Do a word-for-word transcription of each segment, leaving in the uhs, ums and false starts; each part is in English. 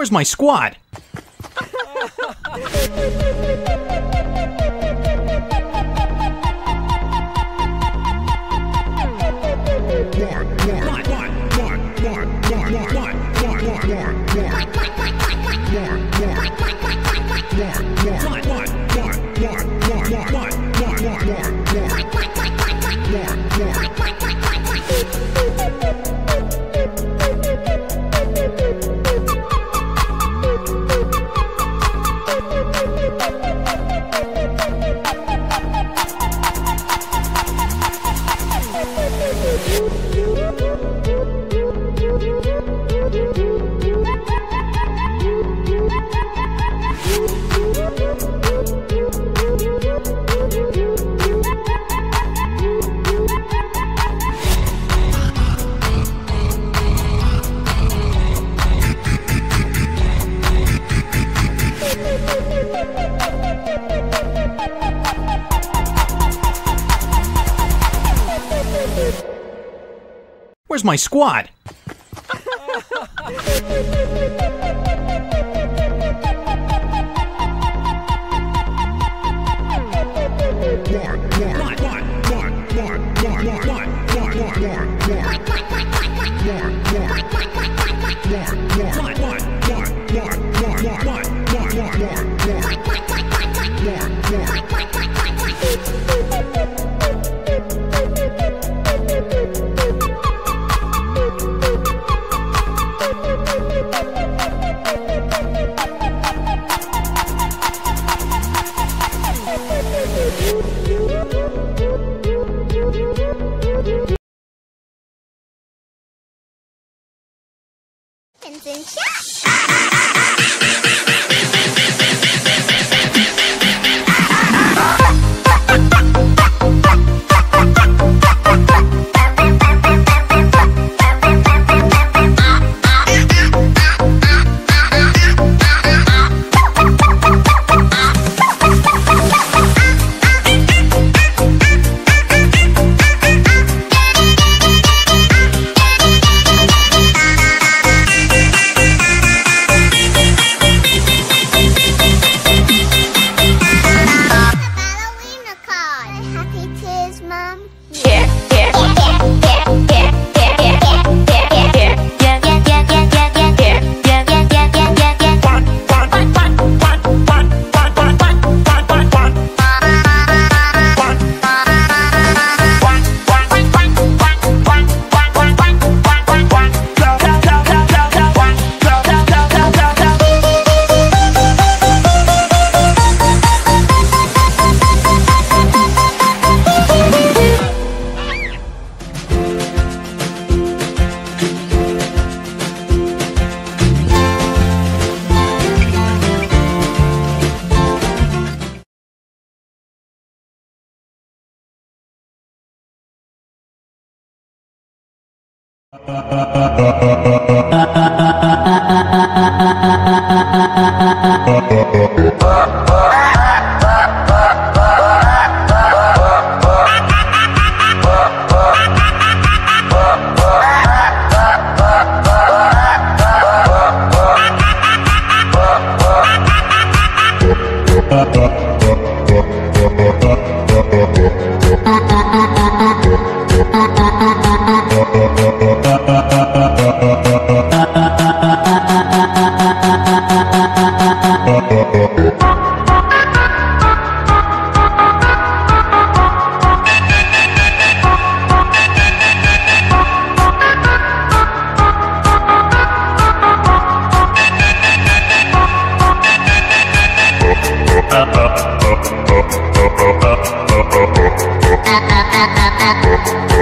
Where's my squad? Where's my squad?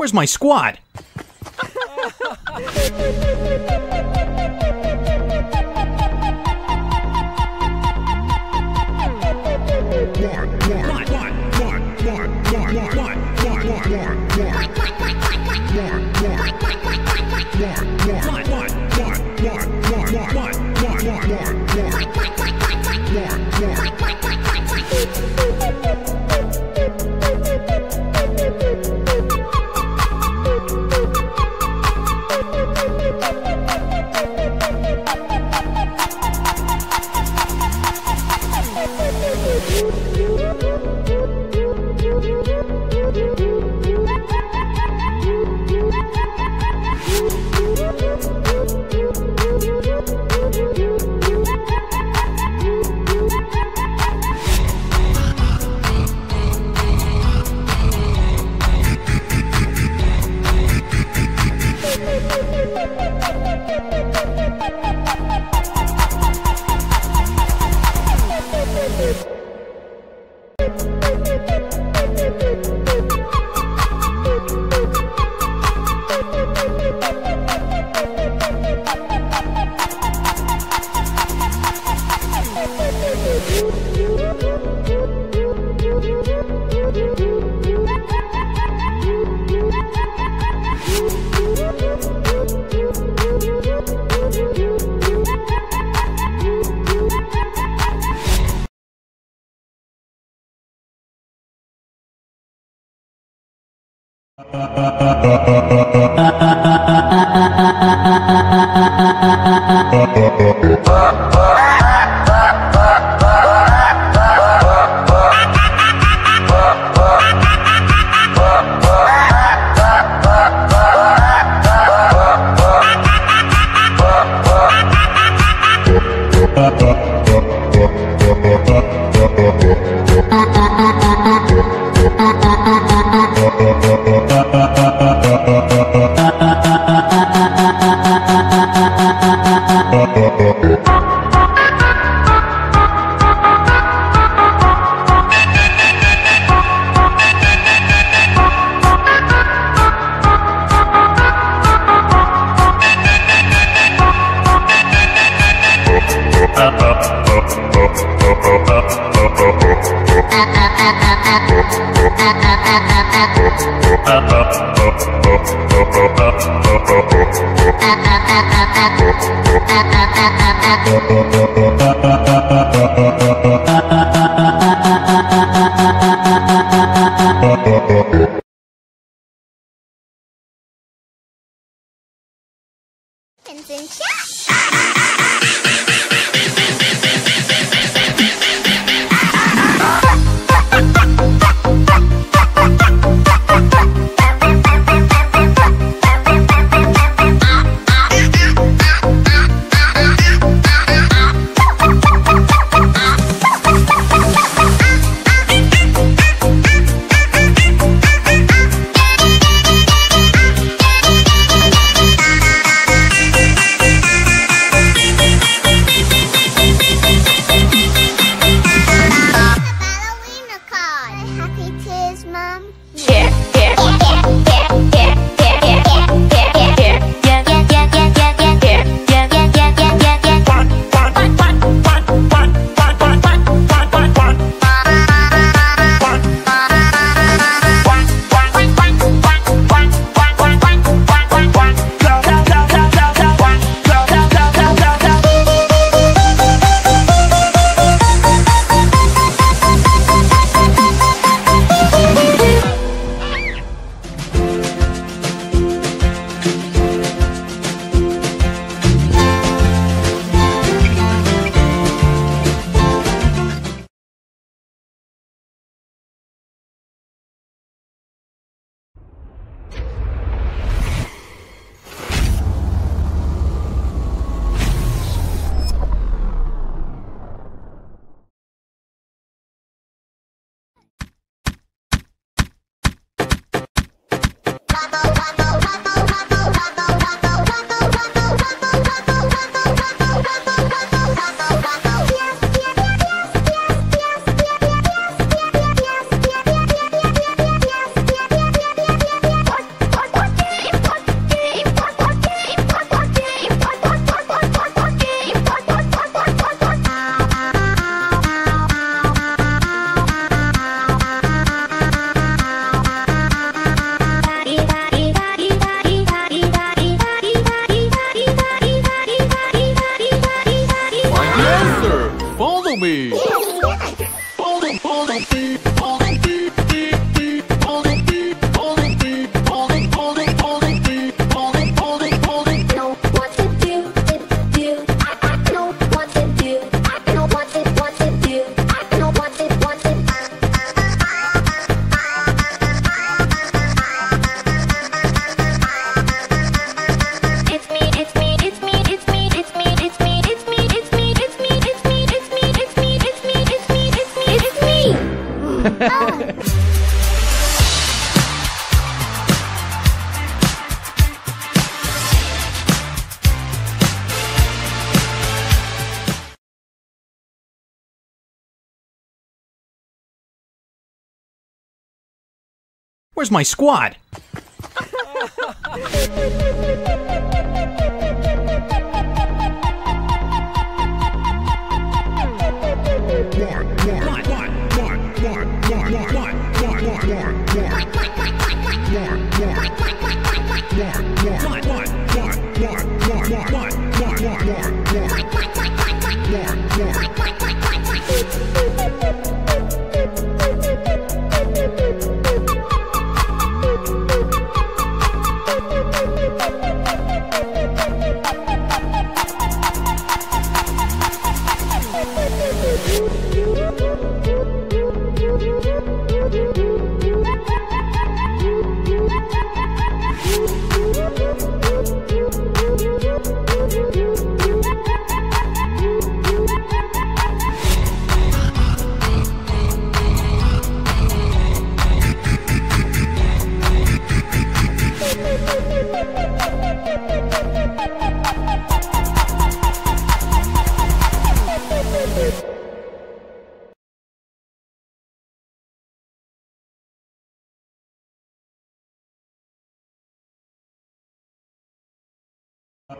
Where's my squad? me. Where's my squad?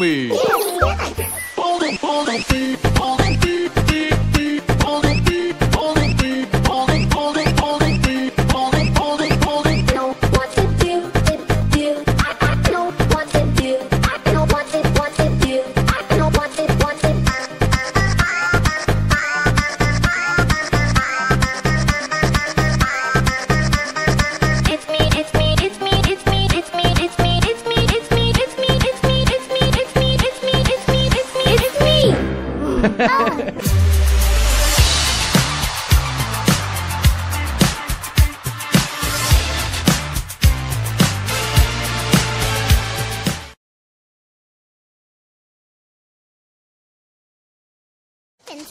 me.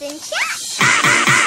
And